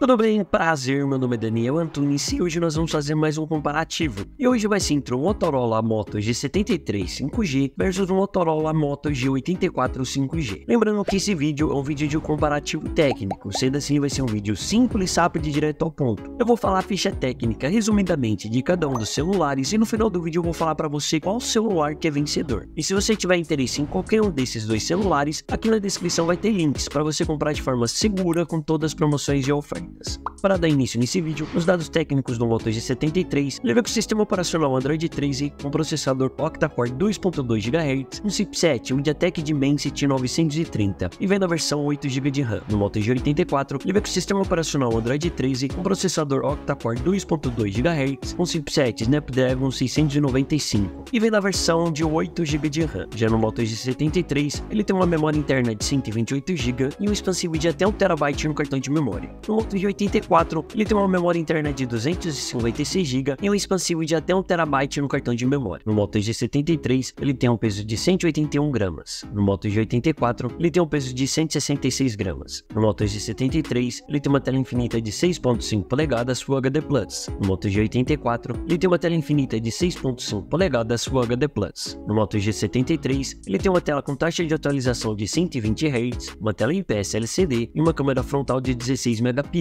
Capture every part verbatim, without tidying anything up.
Tudo bem? Prazer, meu nome é Daniel Antunes e hoje nós vamos fazer mais um comparativo. E hoje vai ser entre o Motorola Moto G setenta e três cinco G versus o Motorola Moto G oitenta e quatro cinco G. Lembrando que esse vídeo é um vídeo de um comparativo técnico, sendo assim vai ser um vídeo simples, rápido e direto ao ponto. Eu vou falar a ficha técnica resumidamente de cada um dos celulares e no final do vídeo eu vou falar para você qual celular que é vencedor. E se você tiver interesse em qualquer um desses dois celulares, aqui na descrição vai ter links para você comprar de forma segura com todas as promoções e ofertas. Para dar início nesse vídeo, os dados técnicos do Moto G setenta e três, ele veio com o sistema operacional Android treze, com processador Octa-Core dois ponto dois gigahertz, um chipset MediaTek Dimensity novecentos e trinta e vem na versão oito gigabytes de RAM. No Moto G oitenta e quatro, ele veio com o sistema operacional Android treze, com processador Octa-Core dois ponto dois gigahertz, um chipset Snapdragon seiscentos e noventa e cinco e vem na versão de oito gigabytes de RAM. Já no Moto G setenta e três, ele tem uma memória interna de cento e vinte e oito gigabytes e um expansivo de até um terabyte no cartão de memória. No Moto G oitenta e quatro, ele tem uma memória interna de duzentos e cinquenta e seis gigabytes e um expansivo de até um terabyte no cartão de memória. No Moto G setenta e três, ele tem um peso de cento e oitenta e um gramas. No Moto G oitenta e quatro, ele tem um peso de cento e sessenta e seis gramas. No Moto G setenta e três, ele tem uma tela infinita de seis ponto cinco polegadas Full H D mais. No Moto G oitenta e quatro, ele tem uma tela infinita de seis ponto cinco polegadas Full H D mais. No Moto G setenta e três, ele tem uma tela com taxa de atualização de cento e vinte hertz, uma tela I P S L C D e uma câmera frontal de dezesseis megapixels.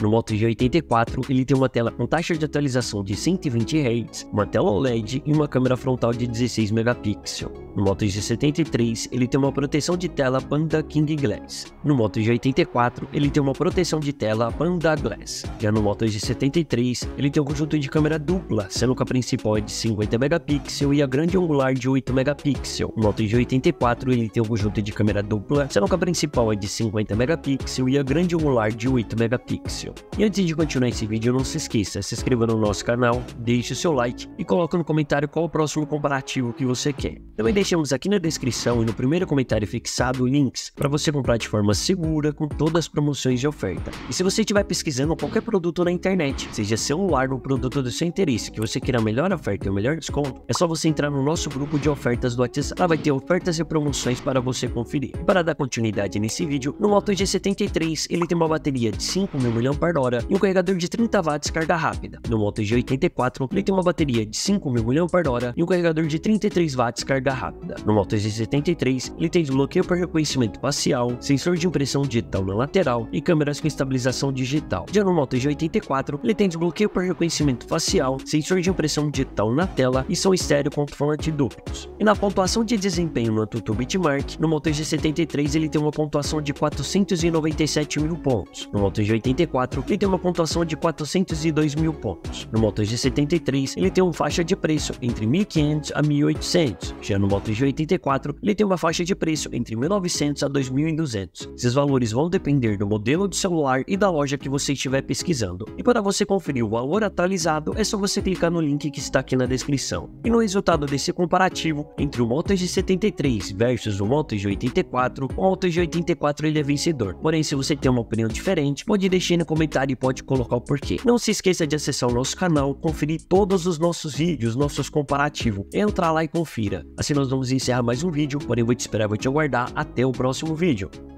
No Moto G oitenta e quatro, ele tem uma tela com taxa de atualização de cento e vinte hertz, uma tela O L E D e uma câmera frontal de dezesseis megapixels. No Moto G setenta e três, ele tem uma proteção de tela Panda King Glass. No Moto G oitenta e quatro, ele tem uma proteção de tela Panda Glass. Já no Moto G setenta e três, ele tem um conjunto de câmera dupla, sendo que a principal é de cinquenta megapixels e a grande angular de oito megapixels. No Moto G oitenta e quatro, ele tem um conjunto de câmera dupla, sendo que a principal é de cinquenta megapixels e a grande angular de oito megapixels. Pixel. E antes de continuar esse vídeo, não se esqueça, se inscreva no nosso canal, deixe o seu like e coloque no comentário qual o próximo comparativo que você quer. Também deixamos aqui na descrição e no primeiro comentário fixado links para você comprar de forma segura com todas as promoções de oferta. E se você estiver pesquisando qualquer produto na internet, seja celular ou produto do seu interesse, que você queira a melhor oferta e o melhor desconto, é só você entrar no nosso grupo de ofertas do WhatsApp. Lá vai ter ofertas e promoções para você conferir. E para dar continuidade nesse vídeo, no Moto G setenta e três ele tem uma bateria de cinco mil miliampères-hora e um carregador de trinta watts carga rápida. No Moto G oitenta e quatro, ele tem uma bateria de cinco mil miliampères-hora e um carregador de trinta e três watts carga rápida. No Moto G setenta e três, ele tem desbloqueio para reconhecimento facial, sensor de impressão digital na lateral e câmeras com estabilização digital. Já no Moto G oitenta e quatro, ele tem desbloqueio para reconhecimento facial, sensor de impressão digital na tela e som estéreo com formato duplos. E na pontuação de desempenho no AnTuTu Benchmark, no Moto G setenta e três ele tem uma pontuação de quatrocentos e noventa e sete mil pontos. No Moto G oitenta e quatro, ele tem uma pontuação de quatrocentos e dois mil pontos. No Moto G setenta e três, ele tem uma faixa de preço entre mil e quinhentos a mil e oitocentos. Já no Moto G oitenta e quatro, ele tem uma faixa de preço entre mil e novecentos a dois mil e duzentos. Esses valores vão depender do modelo do celular e da loja que você estiver pesquisando. E para você conferir o valor atualizado, é só você clicar no link que está aqui na descrição. E no resultado desse comparativo entre o Moto G setenta e três versus o Moto G oitenta e quatro, o Moto G oitenta e quatro ele é vencedor. Porém, se você tem uma opinião diferente, pode deixar no comentário e pode colocar o porquê. Não se esqueça de acessar o nosso canal, conferir todos os nossos vídeos, nossos comparativos. Entra lá e confira. Assim nós vamos encerrar mais um vídeo, porém vou te esperar, vou te aguardar até o próximo vídeo.